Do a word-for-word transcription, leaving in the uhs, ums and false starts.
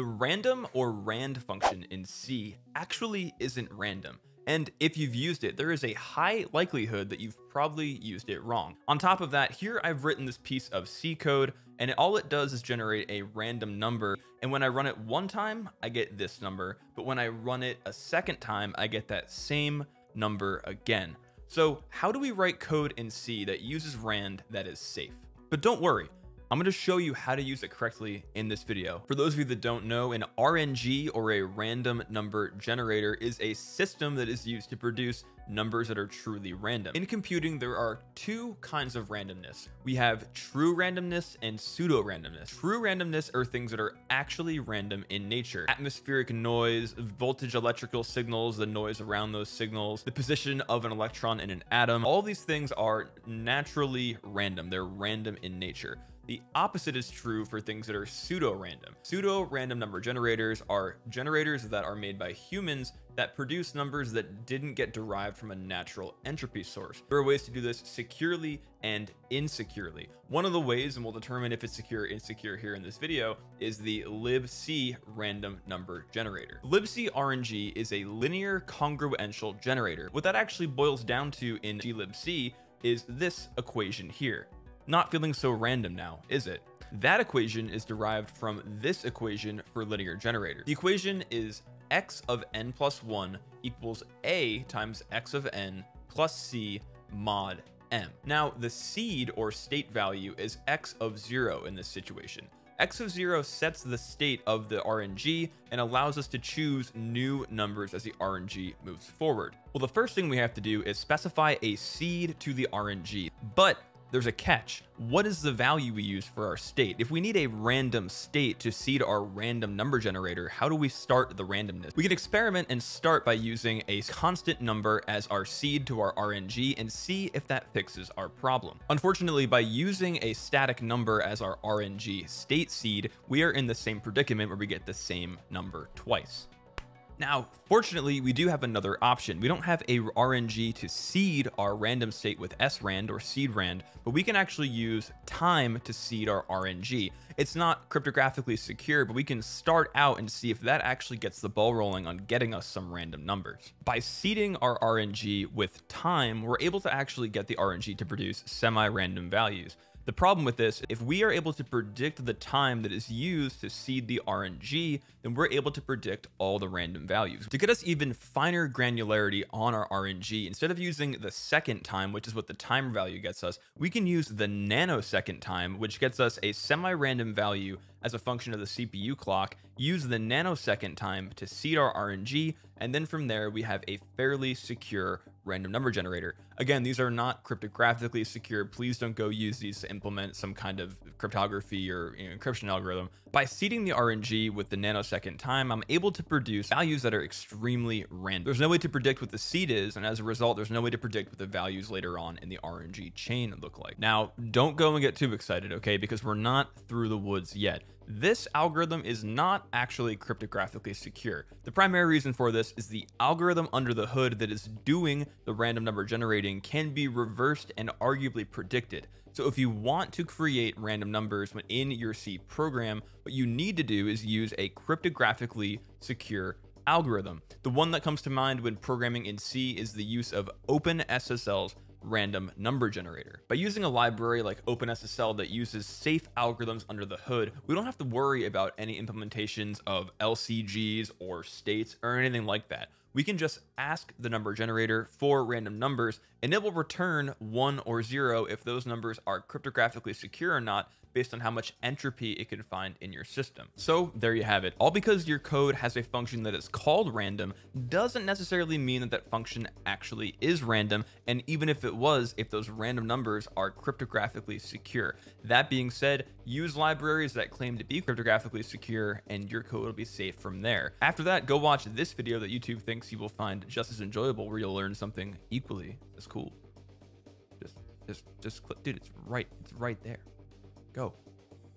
The random or rand function in C actually isn't random. And if you've used it, there is a high likelihood that you've probably used it wrong. On top of that, here I've written this piece of C code, and all it does is generate a random number. And when I run it one time, I get this number. But when I run it a second time, I get that same number again. So how do we write code in C that uses rand that is safe? But don't worry, I'm going to show you how to use it correctly in this video. For those of you that don't know, an R N G or a random number generator is a system that is used to produce numbers that are truly random. In computing, there are two kinds of randomness. We have true randomness and pseudo randomness. True randomness are things that are actually random in nature. Atmospheric noise, voltage electrical signals, the noise around those signals, the position of an electron in an atom, all these things are naturally random. They're random in nature. The opposite is true for things that are pseudo-random. Pseudo-random number generators are generators that are made by humans that produce numbers that didn't get derived from a natural entropy source. There are ways to do this securely and insecurely. One of the ways, and we'll determine if it's secure or insecure here in this video, is the libc random number generator. Libc R N G is a linear congruential generator. What that actually boils down to in glibc is this equation here. Not feeling so random now, is it? That equation is derived from this equation for linear generators. The equation is x of n plus one equals a times x of n plus c mod m. Now, the seed or state value is x of zero in this situation. X of zero sets the state of the R N G and allows us to choose new numbers as the R N G moves forward. Well, the first thing we have to do is specify a seed to the R N G, but there's a catch. What is the value we use for our state? If we need a random state to seed our random number generator, how do we start the randomness? We can experiment and start by using a constant number as our seed to our R N G and see if that fixes our problem. Unfortunately, by using a static number as our R N G state seed, we are in the same predicament where we get the same number twice. Now, fortunately, we do have another option. We don't have a R N G to seed our random state with srand or seedrand, but we can actually use time to seed our R N G. It's not cryptographically secure, but we can start out and see if that actually gets the ball rolling on getting us some random numbers. By seeding our R N G with time, we're able to actually get the R N G to produce semi-random values. The problem with this, if we are able to predict the time that is used to seed the R N G, then we're able to predict all the random values. To get us even finer granularity on our R N G, instead of using the second time, which is what the time value gets us, we can use the nanosecond time, which gets us a semi-random value as a function of the C P U clock, use the nanosecond time to seed our R N G, and then from there we have a fairly secure random number generator. Again, these are not cryptographically secure. Please don't go use these to implement some kind of cryptography or you know, encryption algorithm. By seeding the R N G with the nanosecond time, I'm able to produce values that are extremely random. There's no way to predict what the seed is, and as a result, there's no way to predict what the values later on in the R N G chain look like. Now, don't go and get too excited, okay? Because we're not through the woods yet. This algorithm is not actually cryptographically secure. The primary reason for this is the algorithm under the hood that is doing the random number generating can be reversed and arguably predicted. So if you want to create random numbers within your C program, what you need to do is use a cryptographically secure algorithm. The one that comes to mind when programming in C is the use of OpenSSL's random number generator. By using a library like OpenSSL that uses safe algorithms under the hood, we don't have to worry about any implementations of L C Gs or states or anything like that. We can just ask the number generator for random numbers and it will return one or zero if those numbers are cryptographically secure or not based on how much entropy it can find in your system. So there you have it. All because your code has a function that is called random doesn't necessarily mean that that function actually is random. And even if it was, if those random numbers are cryptographically secure. That being said, use libraries that claim to be cryptographically secure and your code will be safe from there. After that, go watch this video that YouTube thinks you will find just as enjoyable, where you'll learn something equally as cool. Just, just, just click, dude. It's right, it's right there. Go.